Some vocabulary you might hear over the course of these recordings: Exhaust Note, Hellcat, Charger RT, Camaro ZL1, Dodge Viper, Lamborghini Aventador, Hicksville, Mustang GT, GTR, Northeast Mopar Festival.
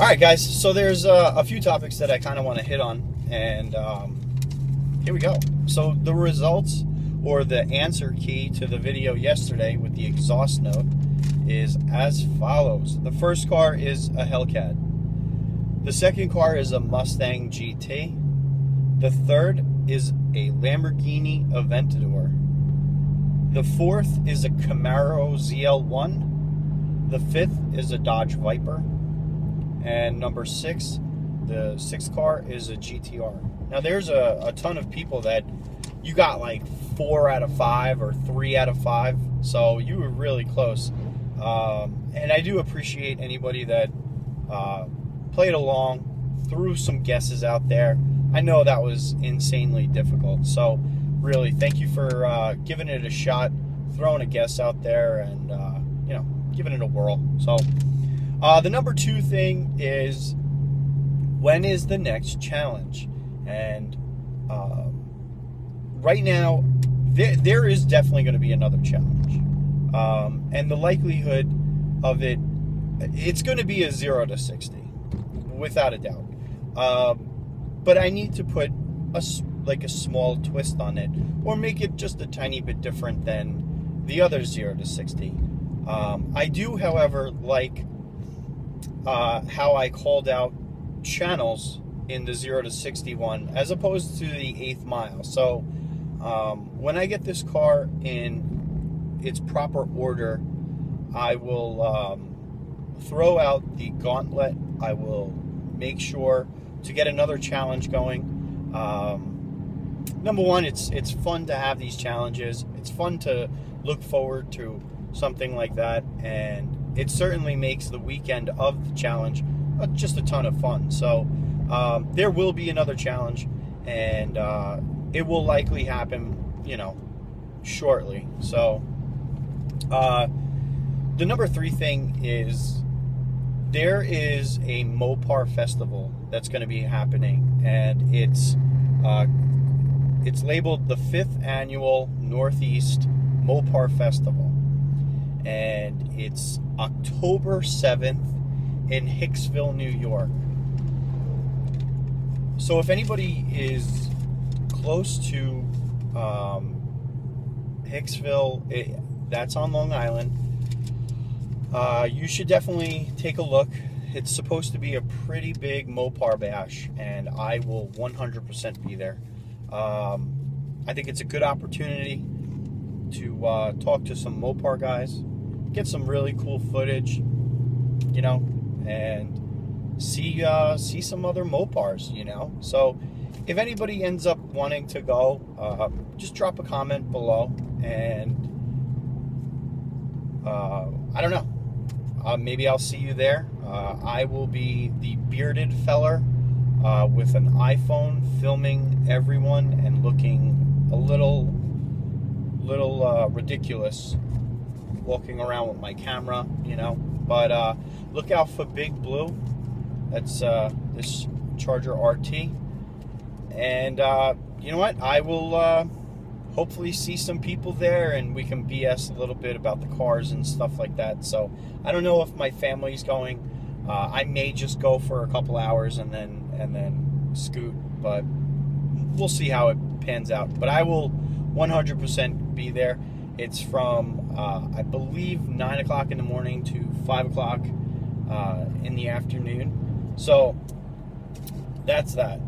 All right, guys, so there's a few topics that I kind of want to hit on, and here we go. So the results, or the answer key to the video yesterday with the exhaust note, is as follows. The first car is a Hellcat. The second car is a Mustang GT. The third is a Lamborghini Aventador. The fourth is a Camaro ZL1. The fifth is a Dodge Viper. And number six, the sixth car, is a GTR. Now, there's a ton of people that you got like 4 out of 5 or 3 out of 5. So you were really close. And I do appreciate anybody that played along, threw some guesses out there. I know that was insanely difficult. So really, thank you for giving it a shot, throwing a guess out there, and you know, giving it a whirl. So the number 2 thing is, when is the next challenge? And right now, there is definitely going to be another challenge. And the likelihood of it, it's going to be a 0 to 60, without a doubt. But I need to put a small twist on it, or make it just a tiny bit different than the other 0 to 60. I do, however, like how I called out channels in the 0 to 61 as opposed to the 8th mile. So when I get this car in its proper order, I will throw out the gauntlet. I will make sure to get another challenge going. Number one, it's fun to have these challenges. It's fun to look forward to something like that, and it certainly makes the weekend of the challenge just a ton of fun. So there will be another challenge, and it will likely happen, you know, shortly. So the number 3 thing is, there is a Mopar Festival that's going to be happening, and it's labeled the 5th Annual Northeast Mopar Festival, and it's October 7th in Hicksville, New York. So if anybody is close to Hicksville, that's on Long Island, you should definitely take a look. It's supposed to be a pretty big Mopar bash, and I will 100% be there. I think it's a good opportunity to talk to some Mopar guys, get some really cool footage, you know, and see some other Mopars, you know. So if anybody ends up wanting to go, just drop a comment below, and I don't know, maybe I'll see you there. I will be the bearded feller with an iPhone filming everyone and looking a little ridiculous, walking around with my camera, you know. But look out for Big Blue. That's this Charger RT. And you know what? I will hopefully see some people there, and we can BS a little bit about the cars and stuff like that. So I don't know if my family's going. I may just go for a couple hours and then scoot, but we'll see how it pans out. But I will 100% be there. It's from I believe 9 o'clock in the morning to 5 o'clock in the afternoon. So that's that.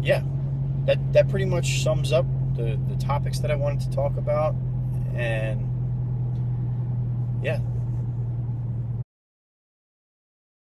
Yeah, that pretty much sums up the topics that I wanted to talk about, and yeah.